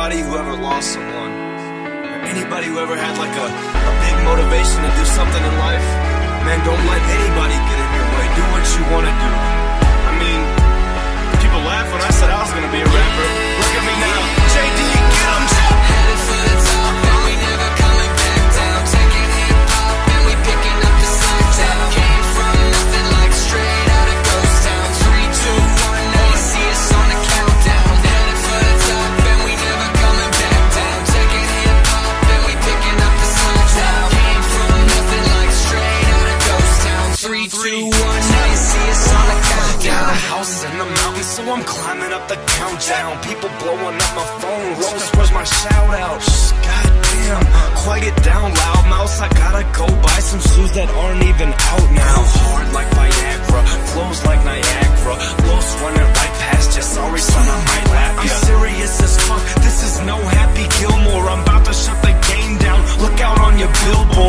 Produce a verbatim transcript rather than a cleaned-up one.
anybody who ever lost someone, or anybody who ever had like a, a big motivation to do something in life, man, don't let anybody get in your way. Do what you want to do. I mean, people laugh when I said I was going to be a rapper. Look at me now. J D, get him, J D. Headed for the top, and we never coming back down. Taking hip hop, and we picking up the sundown. Came from nothing like straight out of ghost town. Three, two, one, now you see us on the countdown. Headed for the top, and we never coming back down. Taking hip hop, and we picking up the sundown. Came from nothing like straight out of ghost town. Three, two, one, now you see us on the countdown. Houses in the mountains, so I'm climbing up the countdown. People blowing up my phone, Rose, where's my shout out? Goddamn, quiet it down, loud mouse. I gotta go buy some shoes that aren't even out now. Hard like Viagra, flows like Niagara. Los running right past you, sorry son, I might laugh. I'm serious as fuck, this is no Happy Gilmore. I'm about to shut the game down, look out on your billboard.